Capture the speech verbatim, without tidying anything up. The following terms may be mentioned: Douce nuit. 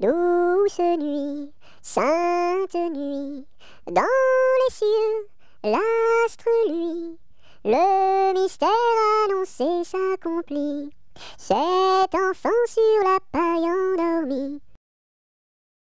Douce nuit, sainte nuit, dans les cieux, l'astre luit, le mystère annoncé s'accomplit, cet enfant sur la paille endormi.